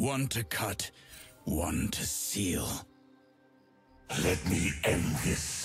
One to cut, one to seal. Let me end this.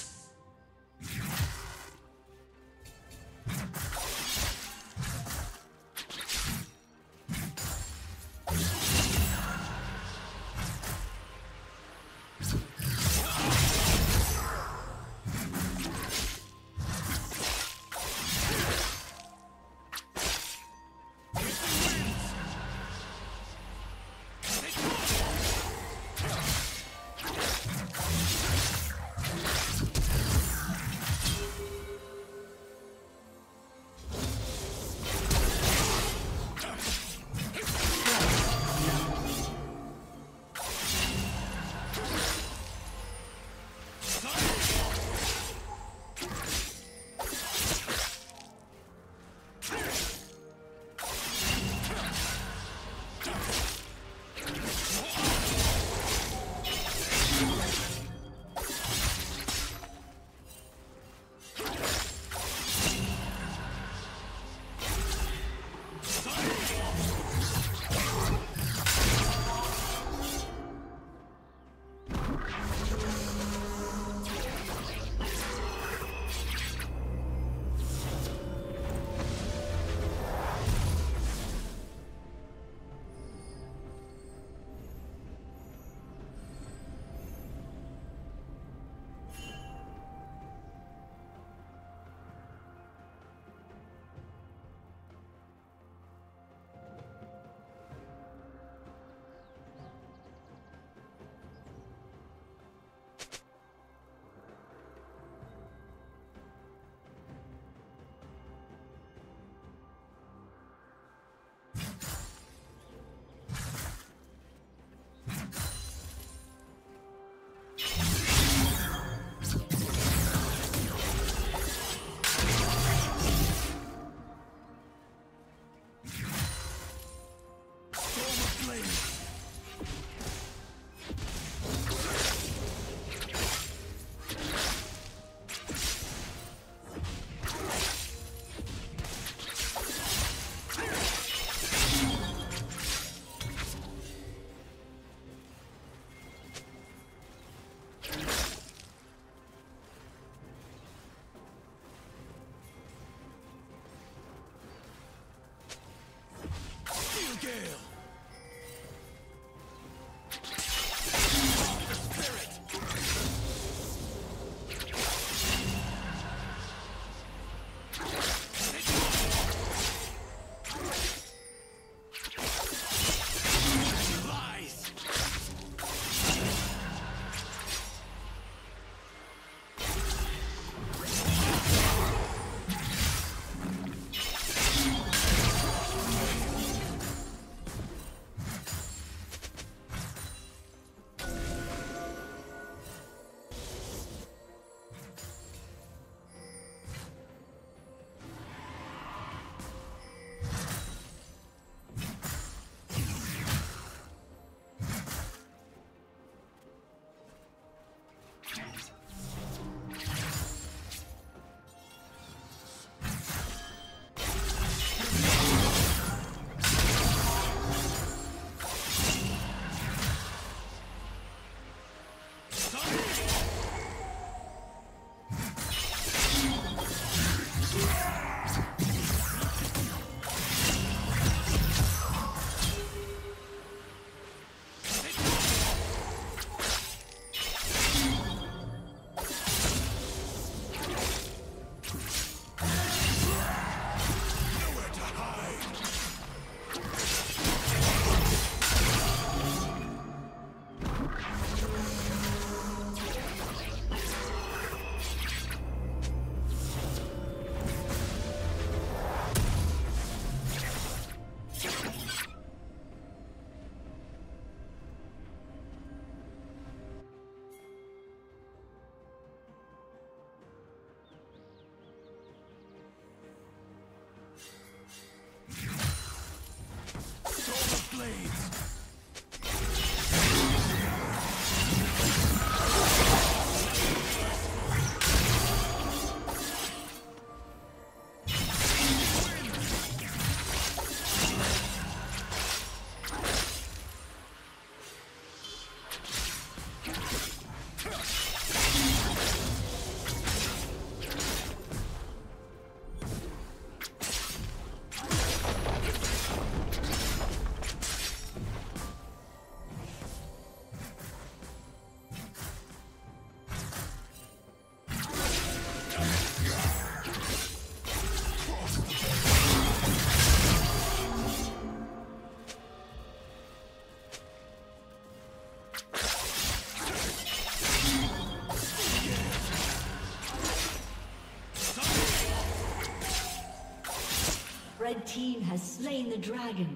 team has slain the dragon.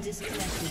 Disconnected.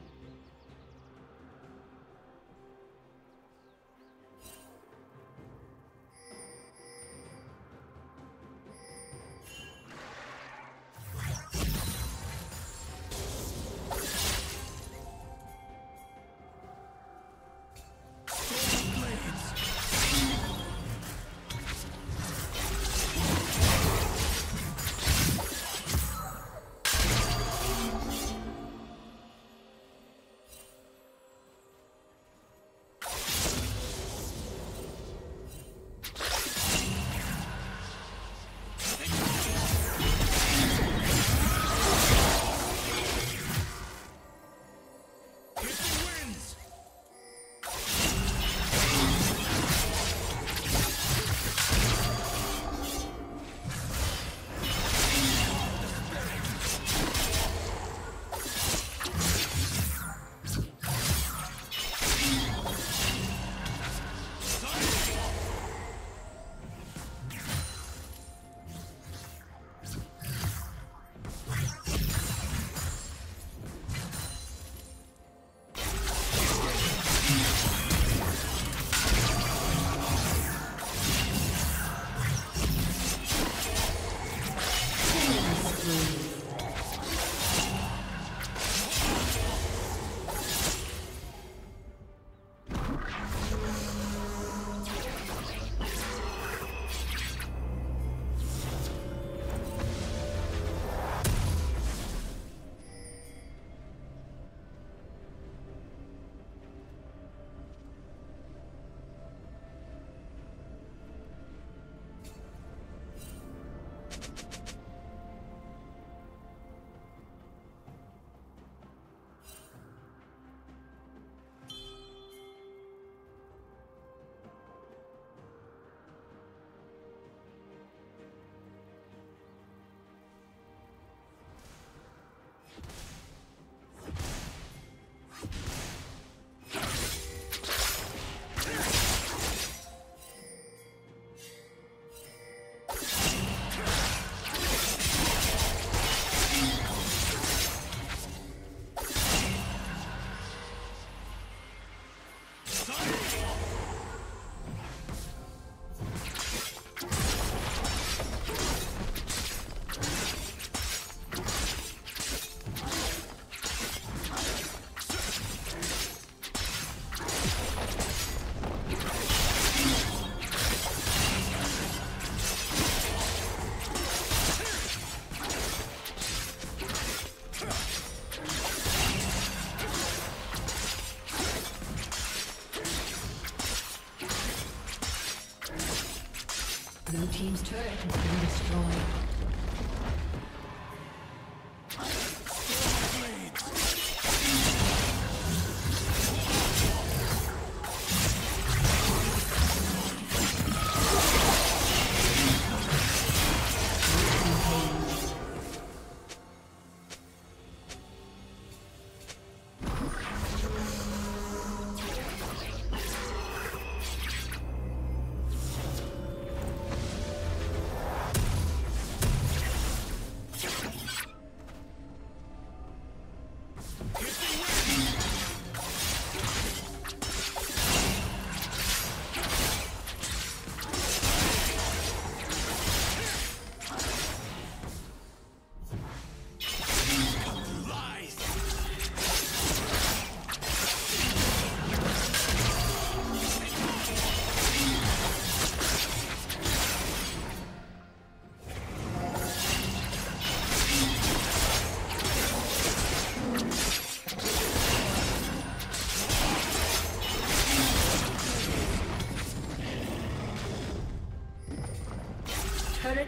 Blue team's turret has been destroyed. Turret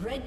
Red